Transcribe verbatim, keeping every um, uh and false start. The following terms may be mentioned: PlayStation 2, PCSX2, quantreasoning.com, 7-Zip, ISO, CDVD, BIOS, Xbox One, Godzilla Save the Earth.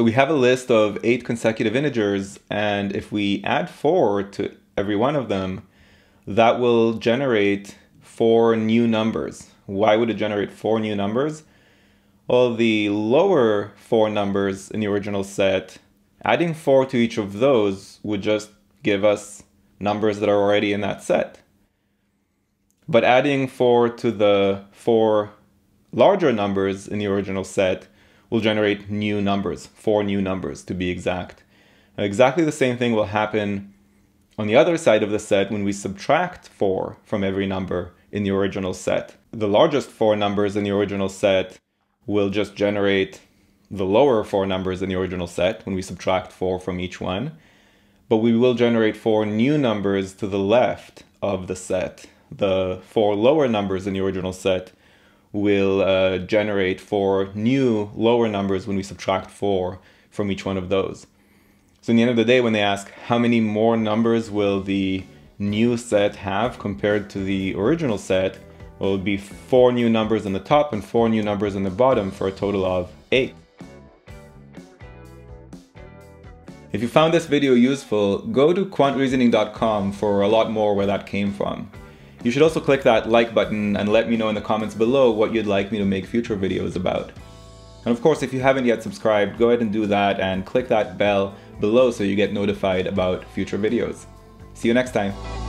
So we have a list of eight consecutive integers, and if we add four to every one of them, that will generate four new numbers. Why would it generate four new numbers? Well, the lower four numbers in the original set, adding four to each of those would just give us numbers that are already in that set. But adding four to the four larger numbers in the original set will generate new numbers, four new numbers to be exact. Now, exactly the same thing will happen on the other side of the set when we subtract four from every number in the original set. The largest four numbers in the original set will just generate the lower four numbers in the original set when we subtract four from each one, but we will generate four new numbers to the left of the set. The four lower numbers in the original set will uh, generate four new lower numbers when we subtract four from each one of those. So in the end of the day, when they ask how many more numbers will the new set have compared to the original set, well, it would be four new numbers on the top and four new numbers on the bottom for a total of eight. If you found this video useful, go to quant reasoning dot com for a lot more where that came from. You should also click that like button and let me know in the comments below what you'd like me to make future videos about. And of course, if you haven't yet subscribed, go ahead and do that and click that bell below so you get notified about future videos. See you next time.